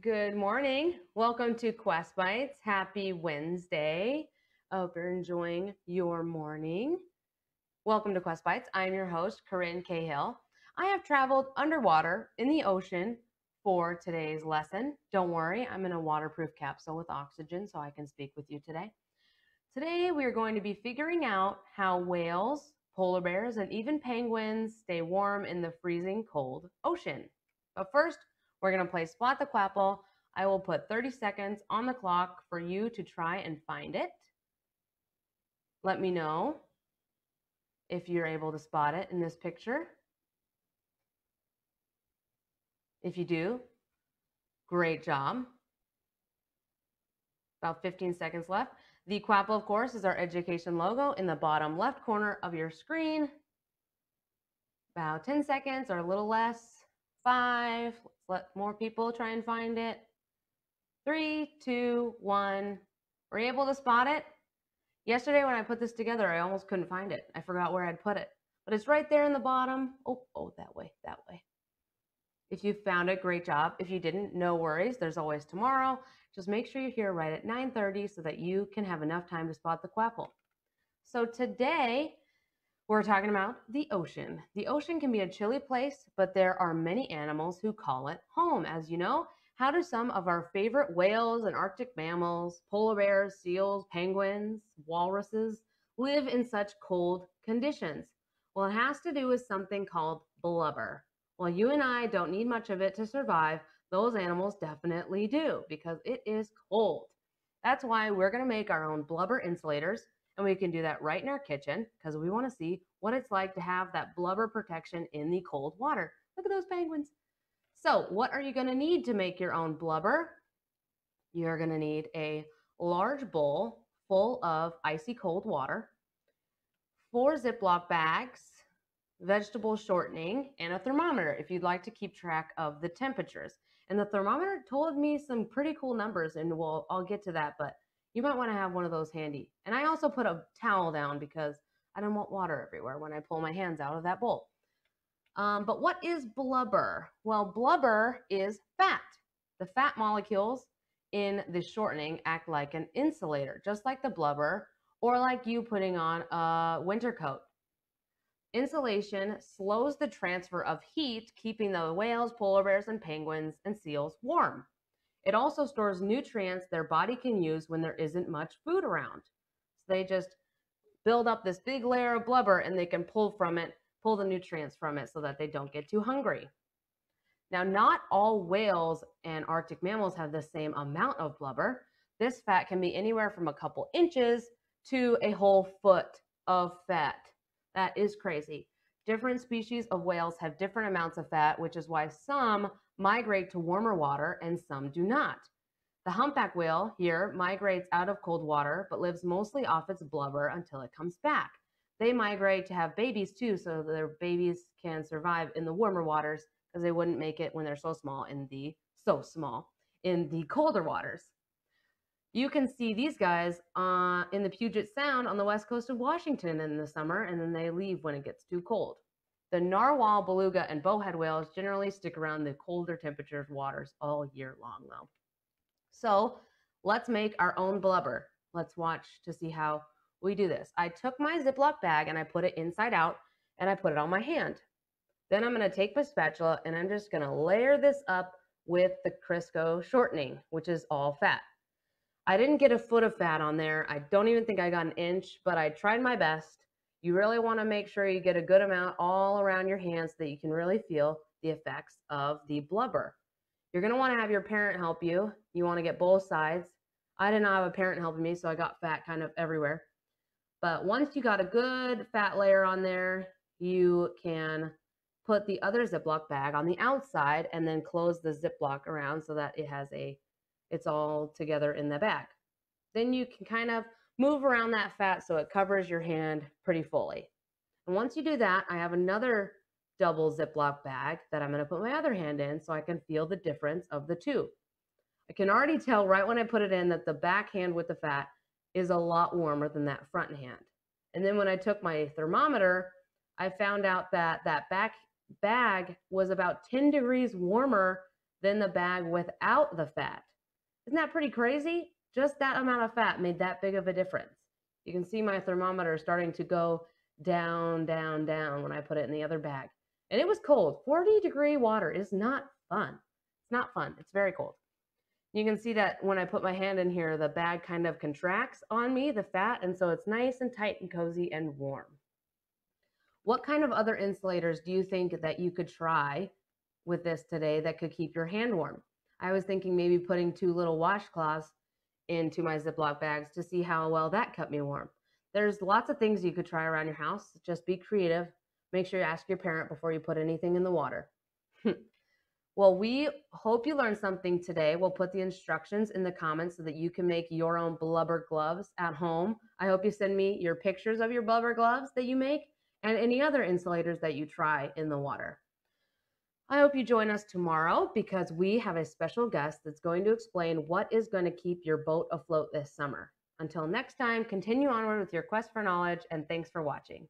Good morning. Welcome to Quest Bites. Happy Wednesday. I hope you're enjoying your morning. Welcome to Quest Bites. I'm your host, Corinne Cahill. I have traveled underwater in the ocean for today's lesson. Don't worry, I'm in a waterproof capsule with oxygen, so I can speak with you today. Today, we are going to be figuring out how whales, polar bears, and even penguins stay warm in the freezing cold ocean. But first, we're going to play Spot the Quapple. I will put 30 seconds on the clock for you to try and find it. Let me know if you're able to spot it in this picture. If you do, great job. About 15 seconds left. The Quapple, of course, is our education logo in the bottom left corner of your screen. About 10 seconds or a little less. 5, let's let more people try and find it. 3, 2, 1. Were you able to spot it? Yesterday when I put this together, I almost couldn't find it. I forgot where I'd put it, but it's right there in the bottom. Oh, that way. If you found it, great job. If you didn't, no worries. There's always tomorrow. Just make sure you're here right at 9:30 so that you can have enough time to spot the Quapple. So today, we're talking about the ocean. The ocean can be a chilly place, but there are many animals who call it home. As you know, how do some of our favorite whales and Arctic mammals, polar bears, seals, penguins, walruses, live in such cold conditions? Well, it has to do with something called blubber. While you and I don't need much of it to survive, those animals definitely do because it is cold. That's why we're going to make our own blubber insulators. And we can do that right in our kitchen because we want to see what it's like to have that blubber protection in the cold water. Look at those penguins. So what are you going to need to make your own blubber? You're going to need a large bowl full of icy cold water, 4 Ziploc bags, vegetable shortening, and a thermometer if you'd like to keep track of the temperatures. And the thermometer told me some pretty cool numbers, and I'll get to that, but you might want to have one of those handy. And I also put a towel down because I don't want water everywhere when I pull my hands out of that bowl. But what is blubber? Well, blubber is fat. The fat molecules in the shortening act like an insulator, just like the blubber or like you putting on a winter coat. Insulation slows the transfer of heat, keeping the whales, polar bears, and penguins and seals warm. It also stores nutrients their body can use when there isn't much food around. So they just build up this big layer of blubber and they can pull the nutrients from it so that they don't get too hungry. Now, not all whales and Arctic mammals have the same amount of blubber. This fat can be anywhere from a couple inches to a whole foot of fat. That is crazy. Different species of whales have different amounts of fat, which is why some migrate to warmer water and some do not. The humpback whale here migrates out of cold water, but lives mostly off its blubber until it comes back. They migrate to have babies too, so their babies can survive in the warmer waters because they wouldn't make it when they're so small in the colder waters. You can see these guys in the Puget Sound on the west coast of Washington in the summer, and then they leave when it gets too cold. The narwhal, beluga, and bowhead whales generally stick around the colder temperatures waters all year long, though. So let's make our own blubber. Let's watch to see how we do this. I took my Ziploc bag and I put it inside out and I put it on my hand. Then I'm going to take my spatula and I'm just going to layer this up with the Crisco shortening, which is all fat. I didn't get a foot of fat on there. I don't even think I got an inch, but I tried my best. You really want to make sure you get a good amount all around your hands so that you can really feel the effects of the blubber. You're going to want to have your parent help you. You want to get both sides. I did not have a parent helping me, so I got fat kind of everywhere. But once you got a good fat layer on there, you can put the other Ziploc bag on the outside and then close the Ziploc around so that it's all together in the bag. Then you can kind of move around that fat so it covers your hand pretty fully. And once you do that, I have another double Ziploc bag that I'm going to put my other hand in so I can feel the difference of the two. I can already tell right when I put it in that the back hand with the fat is a lot warmer than that front hand. And then when I took my thermometer, I found out that that back bag was about 10 degrees warmer than the bag without the fat. Isn't that pretty crazy? Just that amount of fat made that big of a difference. You can see my thermometer starting to go down, down, down when I put it in the other bag. And it was cold. 40-degree water is not fun. It's not fun. It's very cold. You can see that when I put my hand in here, the bag kind of contracts on me, the fat, and so it's nice and tight and cozy and warm. What kind of other insulators do you think that you could try with this today that could keep your hand warm? I was thinking maybe putting 2 little washcloths into my Ziploc bags to see how well that kept me warm. There's lots of things you could try around your house. Just be creative. Make sure you ask your parent before you put anything in the water. Well, we hope you learned something today. We'll put the instructions in the comments so that you can make your own blubber gloves at home. I hope you send me your pictures of your blubber gloves that you make and any other insulators that you try in the water. I hope you join us tomorrow because we have a special guest that's going to explain what is going to keep your boat afloat this summer. Until next time, continue onward with your quest for knowledge, and thanks for watching.